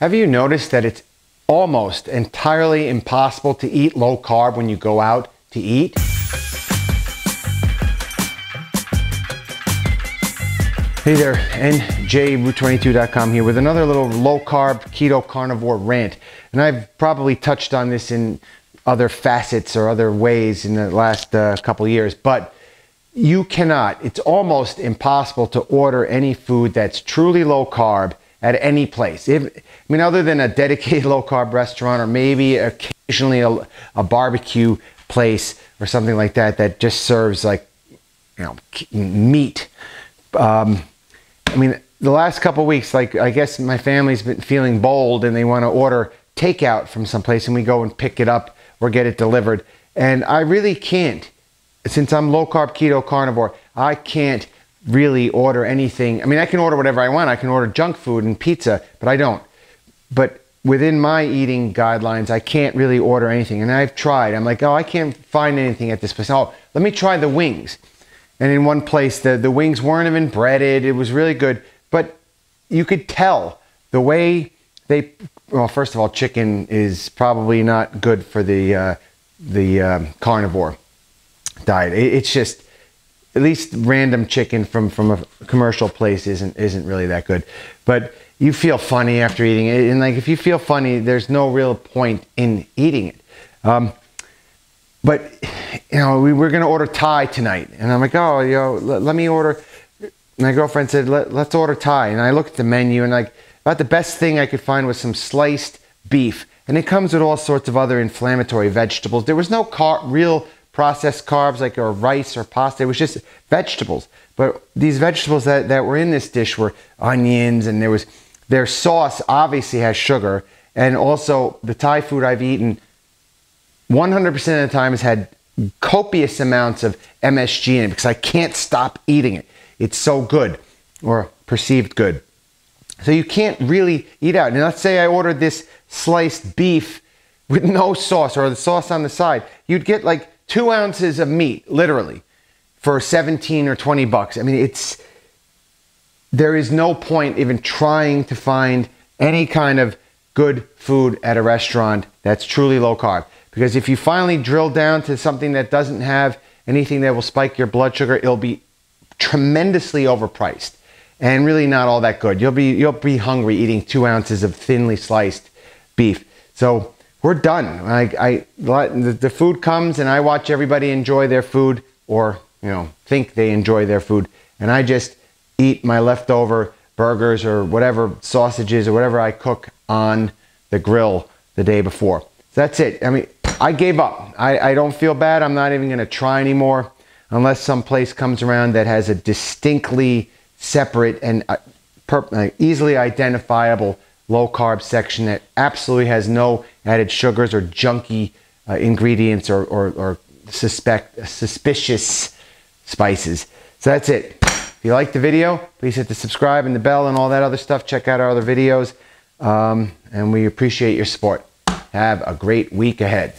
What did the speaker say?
Have you noticed that it's almost entirely impossible to eat low carb when you go out to eat? Hey there, NJRoot22.com here with another little low carb keto carnivore rant. And I've probably touched on this in other facets or other ways in the last couple of years, but you cannot, it's almost impossible to order any food that's truly low carb at any place. I mean, other than a dedicated low-carb restaurant or maybe occasionally a barbecue place or something like that that just serves, like, you know, meat. I mean, the last couple weeks, like, I guess my family's been feeling bold and they want to order takeout from someplace, and we go and pick it up or get it delivered. And I really can't, since I'm low-carb keto carnivore, I can't really order anything. I mean, I can order whatever I want. I can order junk food and pizza, but I don't. But within my eating guidelines, I can't really order anything. And I've tried. I'm like, oh, I can't find anything at this place. Oh, let me try the wings. And in one place, the wings weren't even breaded. It was really good. But you could tell the way they, well, first of all, chicken is probably not good for the carnivore diet. It's just, at least random chicken from a commercial place isn't really that good. But you feel funny after eating it. And like, if you feel funny, there's no real point in eating it. But, you know, we're going to order Thai tonight. And I'm like, oh, you know, let me order. My girlfriend said, let's order Thai. And I looked at the menu and, like, about the best thing I could find was some sliced beef. And it comes with all sorts of other inflammatory vegetables. There was no real processed carbs, like, or rice or pasta. It was just vegetables. But these vegetables that were in this dish were onions, and their sauce obviously has sugar. And also, the Thai food I've eaten 100% of the time has had copious amounts of MSG in it because I can't stop eating it. It's so good, or perceived good. So you can't really eat out. And let's say I ordered this sliced beef with no sauce or the sauce on the side. You'd get like 2 ounces of meat, literally, for 17 or 20 bucks. I mean, there is no point even trying to find any kind of good food at a restaurant that's truly low carb. Because if you finally drill down to something that doesn't have anything that will spike your blood sugar, it'll be tremendously overpriced and really not all that good. You'll be hungry eating 2 ounces of thinly sliced beef. So we're done. The food comes and I watch everybody enjoy their food, or, you know, think they enjoy their food. And I just eat my leftover burgers or whatever, sausages or whatever I cook on the grill the day before. So that's it. I mean, I gave up. I don't feel bad. I'm not even going to try anymore unless some place comes around that has a distinctly separate and easily identifiable low-carb section that absolutely has no added sugars or junky ingredients or suspicious spices. So that's it. If you like the video, please hit the subscribe and the bell and all that other stuff. Check out our other videos, and we appreciate your support. Have a great week ahead.